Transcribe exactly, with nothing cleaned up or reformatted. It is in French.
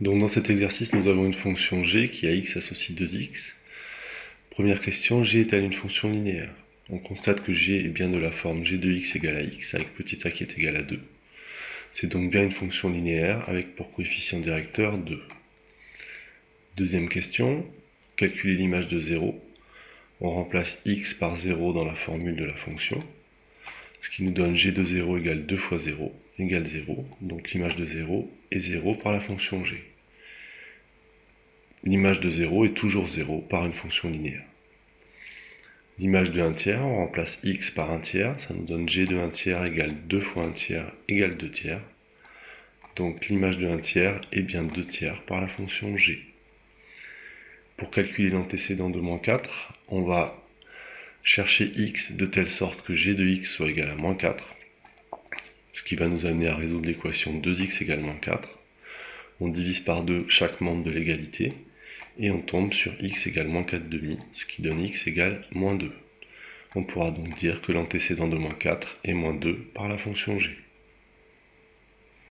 Donc dans cet exercice, nous avons une fonction g qui a x associe deux x. Première question, g est-elle une fonction linéaire? On constate que g est bien de la forme g de x égale à x, avec petit a qui est égal à deux. C'est donc bien une fonction linéaire, avec pour coefficient directeur deux. Deuxième question, calculer l'image de zéro. On remplace x par zéro dans la formule de la fonction, ce qui nous donne g de zéro égale deux fois zéro égale zéro, donc l'image de zéro est zéro par la fonction g. L'image de zéro est toujours zéro par une fonction linéaire. L'image de un tiers, on remplace x par un tiers, ça nous donne g de un tiers égale deux fois un tiers égale deux tiers, donc l'image de un tiers est bien deux tiers par la fonction g. Pour calculer l'antécédent de moins quatre, on va chercher x de telle sorte que g de x soit égal à moins quatre, ce qui va nous amener à résoudre l'équation deux x égale moins quatre. On divise par deux chaque membre de l'égalité, et on tombe sur x égale moins quatre demi, ce qui donne x égale moins deux. On pourra donc dire que l'antécédent de moins quatre est moins deux par la fonction g.